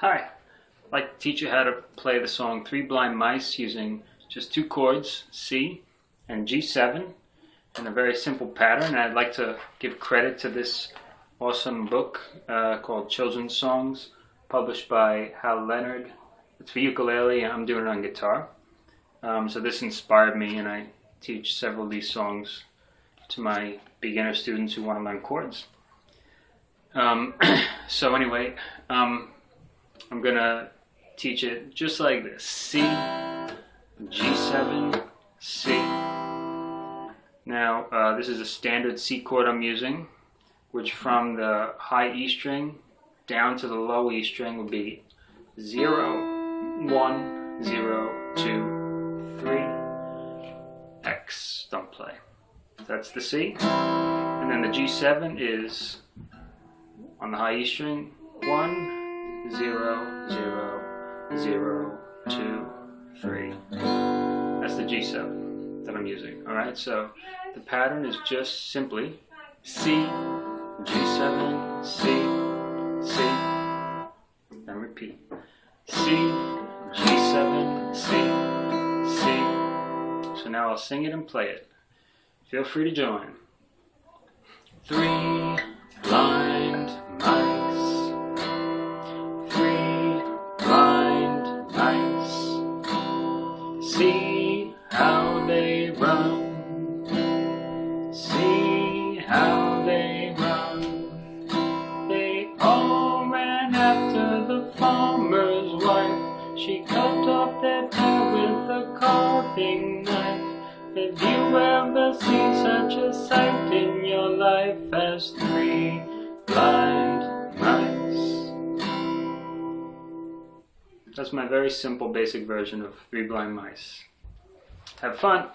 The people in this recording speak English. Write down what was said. Hi, I'd like to teach you how to play the song Three Blind Mice using just two chords, C and G7, in a very simple pattern. And I'd like to give credit to this awesome book called Children's Songs, published by Hal Leonard. It's for ukulele, and I'm doing it on guitar. So this inspired me, and I teach several of these songs to my beginner students who want to learn chords. So anyway, I'm going to teach it just like this. C, G7, C. Now, this is a standard C chord I'm using, which from the high E string down to the low E string would be 0, 1, 0, 2, 3, X, don't play. That's the C. And then the G7 is on the high E string, 1, 0, 0, 0, 2, 3. That's the G7 that I'm using. Alright, so the pattern is just simply C, G7, C, C, then repeat. C, G7, C, C. So now I'll sing it and play it. Feel free to join. Three blind mice. Three blind mice. See how they run. See how they run. They all ran after the farmer's wife. She cut off their hair with a carving knife. Have you ever seen such a sight in your life as three blind mice? That's my very simple basic version of Three Blind Mice. Have fun!